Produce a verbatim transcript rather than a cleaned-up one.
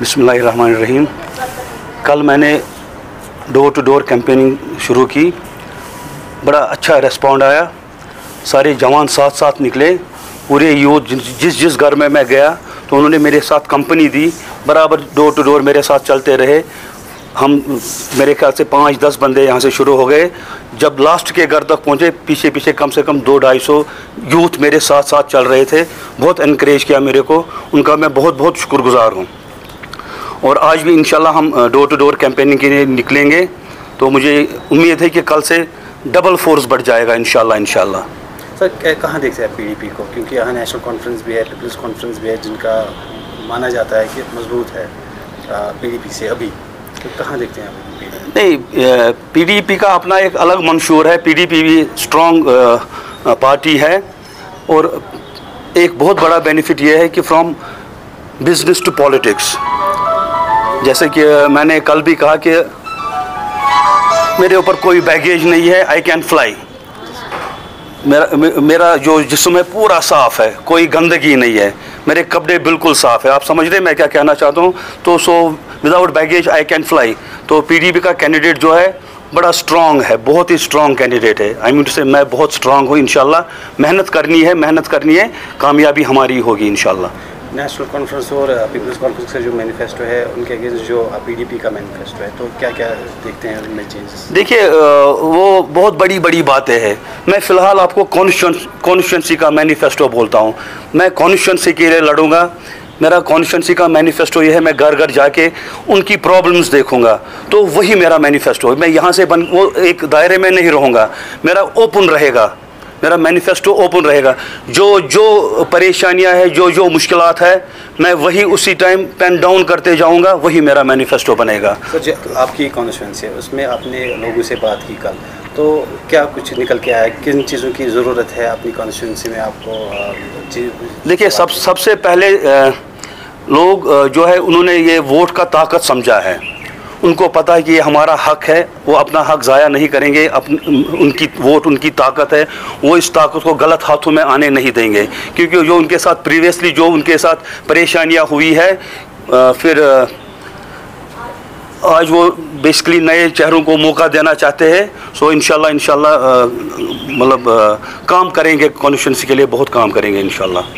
बिस्मिल्लाहिर्रहमानिर्रहीम। कल मैंने डोर टू डोर कैंपेनिंग शुरू की, बड़ा अच्छा रिस्पॉन्ड आया। सारे जवान साथ साथ निकले, पूरे यूथ जिस जिस घर में मैं गया तो उन्होंने मेरे साथ कंपनी दी, बराबर डोर टू डोर मेरे साथ चलते रहे। हम मेरे ख्याल से पाँच दस बंदे यहाँ से शुरू हो गए, जब लास्ट के घर तक पहुँचे पीछे पीछे कम से कम दो ढाई सौ यूथ मेरे साथ साथ चल रहे थे। बहुत इनक्रेज किया मेरे को, उनका मैं बहुत बहुत शुक्रगुजार हूँ। और आज भी इंशाल्लाह हम डोर टू डोर कैंपेनिंग के लिए निकलेंगे, तो मुझे उम्मीद है कि कल से डबल फोर्स बढ़ जाएगा इंशाल्लाह इंशाल्लाह। सर, कहाँ देखते हैं पीडीपी को, क्योंकि यहाँ नेशनल कॉन्फ्रेंस भी है, पीपल्स कॉन्फ्रेंस भी है, जिनका माना जाता है कि मजबूत है पीडीपी से अभी, तो कहाँ देखते हैं आप? नहीं, पीडीपी का अपना एक अलग मंशूर है, पीडीपी भी स्ट्रॉन्ग पार्टी है। और एक बहुत बड़ा बेनिफिट ये है कि फ्रॉम बिजनेस टू पॉलिटिक्स, जैसे कि मैंने कल भी कहा कि मेरे ऊपर कोई बैगेज नहीं है, आई कैन फ्लाई। मेरा मेरा जो जिस्म है पूरा साफ़ है, कोई गंदगी नहीं है, मेरे कपड़े बिल्कुल साफ़ है। आप समझ रहे हैं मैं क्या कहना चाहता हूँ? तो so without baggage I can fly. तो पीडीपी का कैंडिडेट जो है बड़ा स्ट्रॉन्ग है, बहुत ही स्ट्रॉन्ग कैंडिडेट है। आई मीन टू से मैं बहुत स्ट्रॉन्ग हूँ इंशाल्लाह। मेहनत करनी है, मेहनत करनी है, कामयाबी हमारी होगी इंशाल्लाह। नेशनल कॉन्फ्रेंस और पीपल्स कॉन्फ्रेंस का जो मैनिफेस्टो है, उनके अगेंस्ट जो पीडीपी का मैनिफेस्टो है, तो क्या क्या देखते हैं उनमें चेंजेस? देखिए, वो बहुत बड़ी बड़ी बातें हैं। मैं फ़िलहाल आपको कॉन्स्टिट्यूंसी का मैनिफेस्टो बोलता हूँ। मैं कॉन्स्टिट्यूंसी के लिए लड़ूंगा। मेरा कॉन्स्टिट्यूंसी का मैनिफेस्टो ये है, मैं घर घर जाके उनकी प्रॉब्लम्स देखूंगा, तो वही मेरा मैनिफेस्टो है। मैं यहाँ से बन वो एक दायरे में नहीं रहूँगा, मेरा ओपन रहेगा, मेरा मैनिफेस्टो ओपन रहेगा। जो जो परेशानियां हैं, जो जो मुश्किलात है, मैं वही उसी टाइम पेन डाउन करते जाऊंगा, वही मेरा मैनिफेस्टो बनेगा। तो जो आपकी कॉन्फ्रेंस है, उसमें आपने लोगों से बात की कल, तो क्या कुछ निकल के आया? किन चीज़ों की ज़रूरत है अपनी कॉन्फ्रेंस में आपको? देखिए, सब सबसे पहले लोग जो है उन्होंने ये वोट का ताकत समझा है, उनको पता है कि ये हमारा हक है, वो अपना हक ज़ाया नहीं करेंगे। अपन उनकी वोट उनकी ताकत है, वो इस ताकत को गलत हाथों में आने नहीं देंगे, क्योंकि जो उनके साथ प्रीवियसली जो उनके साथ परेशानियां हुई है, फिर आज वो बेसिकली नए चेहरों को मौका देना चाहते हैं। सो इंशाल्लाह इंशाल्लाह मतलब काम करेंगे, कॉन्स्टिट्यूंसी के लिए बहुत काम करेंगे इंशाल्लाह।